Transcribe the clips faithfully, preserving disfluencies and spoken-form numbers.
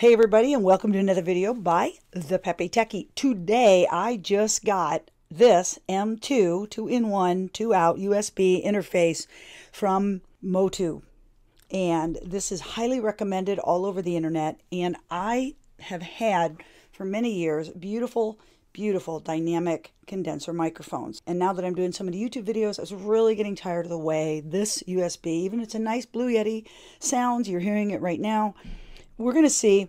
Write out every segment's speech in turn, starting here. Hey everybody, and welcome to another video by the Peppy Techie. Today I just got this M two two in one two out U S B interface from MOTU, and this is highly recommended all over the internet. And I have had for many years beautiful beautiful dynamic condenser microphones, and now that I'm doing so many YouTube videos, I was really getting tired of the way this U S B, even if it's a nice Blue Yeti, sounds. You're hearing it right now. We're going to see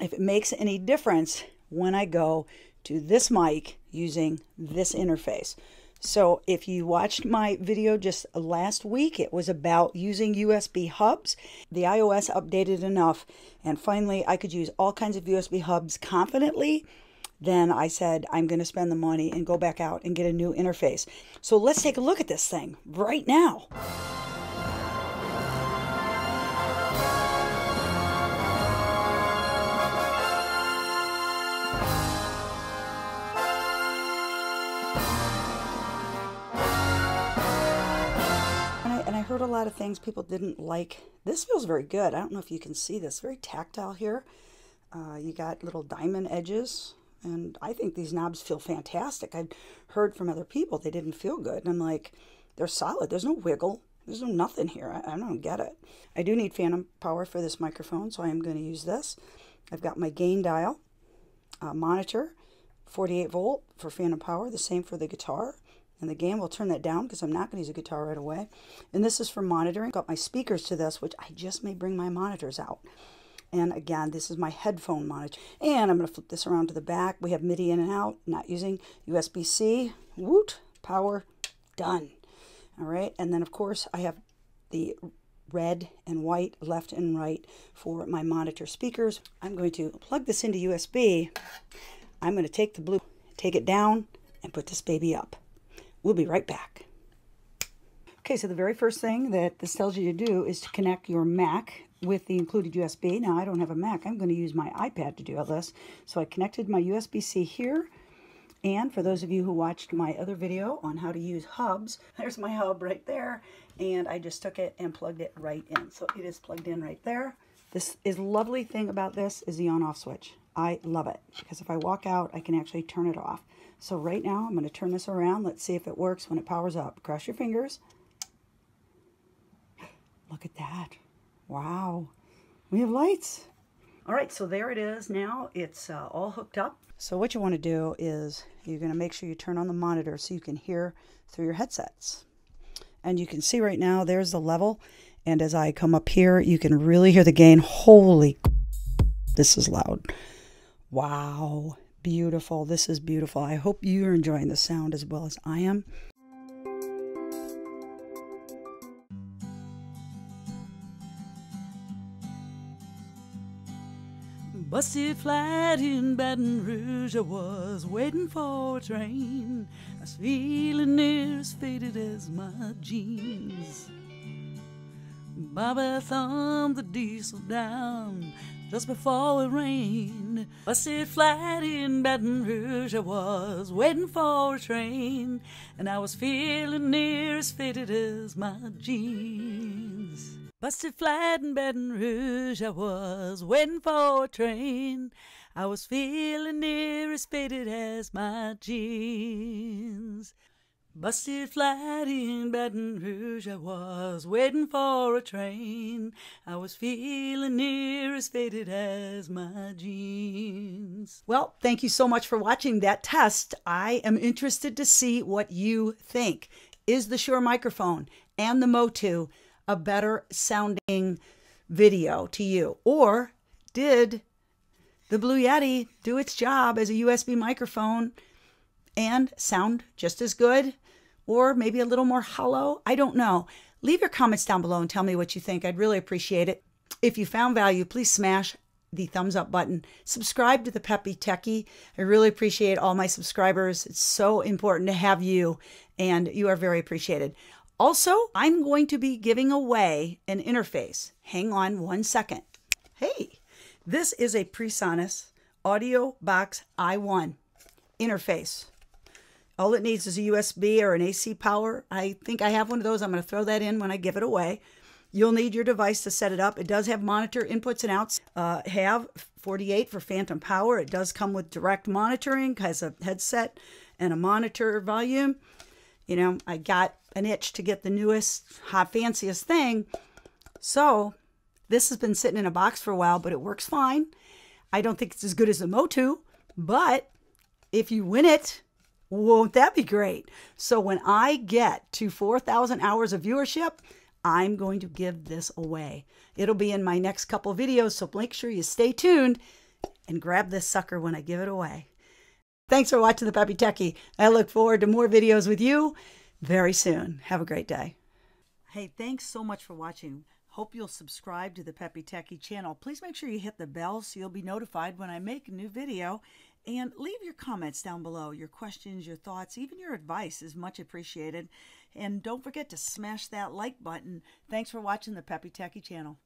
if it makes any difference when I go to this mic using this interface. So if you watched my video just last week, it was about using U S B hubs. The I O S updated enough, and finally I could use all kinds of U S B hubs confidently. Then I said, I'm going to spend the money and go back out and get a new interface. So let's take a look at this thing right now. Heard a lot of things people didn't like. This feels very good. I don't know if you can see this. Very tactile here. Uh, you got little diamond edges, and I think these knobs feel fantastic. I'd heard from other people they didn't feel good, and I'm like, they're solid. There's no wiggle. There's no nothing here. I, I don't get it. I do need phantom power for this microphone, so I am going to use this. I've got my gain dial, uh, monitor, forty-eight volt for phantom power, the same for the guitar. And the gain, we'll turn that down because I'm not going to use a guitar right away. And this is for monitoring. Got my speakers to this, which I just may bring my monitors out. And again, this is my headphone monitor. And I'm going to flip this around to the back. We have MIDI in and out, not using U S B C. Woot! Power, done. All right. And then, of course, I have the red and white, left and right for my monitor speakers. I'm going to plug this into U S B. I'm going to take the blue, take it down, and put this baby up. We'll be right back. Okay, so the very first thing that this tells you to do is to connect your Mac with the included U S B. Now, I don't have a Mac. I'm going to use my iPad to do all this. So I connected my U S B C here. And for those of you who watched my other video on how to use hubs, there's my hub right there. And I just took it and plugged it right in. So it is plugged in right there. This is lovely thing about this is the on-off switch. I love it because if I walk out, I can actually turn it off. So right now, I'm going to turn this around. Let's see if it works when it powers up. Cross your fingers. Look at that. Wow. We have lights. All right, so there it is now. It's uh, all hooked up. So what you want to do is you're going to make sure you turn on the monitor so you can hear through your headsets. And you can see right now, there's the level. And as I come up here, you can really hear the gain. Holy, this is loud. Wow. Beautiful. This is beautiful. I hope you're enjoying the sound as well as I am. Busted flat in Baton Rouge, I was waiting for a train. I was feeling near as faded as my jeans. Bobby thumbed the diesel down just before it rained. Busted flat in Baton Rouge, I was waiting for a train, and I was feeling near as fitted as my jeans. Busted flat in Baton Rouge, I was waiting for a train, I was feeling near as fitted as my jeans. Busted flat in Baton Rouge, I was waiting for a train, I was feeling near as faded as my jeans. Well, thank you so much for watching that test. I am interested to see what you think. Is the Shure microphone and the MOTU a better sounding video to you? Or did the Blue Yeti do its job as a U S B microphone and sound just as good? Or maybe a little more hollow? I don't know. Leave your comments down below and tell me what you think. I'd really appreciate it. If you found value, please smash the thumbs up button. Subscribe to the Peppy Techie. I really appreciate all my subscribers. It's so important to have you, and you are very appreciated. Also, I'm going to be giving away an interface. Hang on one second. Hey, this is a PreSonus AudioBox I one interface. All it needs is a U S B or an A C power. I think I have one of those. I'm going to throw that in when I give it away. You'll need your device to set it up. It does have monitor inputs and outs. Uh, have forty-eight for phantom power. It does come with direct monitoring, has a headset and a monitor volume. You know, I got an itch to get the newest, hot, fanciest thing. So this has been sitting in a box for a while, but it works fine. I don't think it's as good as the MOTU, but if you win it, won't that be great? So when I get to four thousand hours of viewership, I'm going to give this away. It'll be in my next couple videos, so make sure you stay tuned and grab this sucker when I give it away. Thanks for watching the Peppy Techie. I look forward to more videos with you very soon. Have a great day. Hey, thanks so much for watching. Hope you'll subscribe to the Peppy Techie channel. Please make sure you hit the bell so you'll be notified when I make a new video. And leave your comments down below. Your questions, your thoughts, even your advice is much appreciated. And don't forget to smash that like button. Thanks for watching the Peppy Techie channel.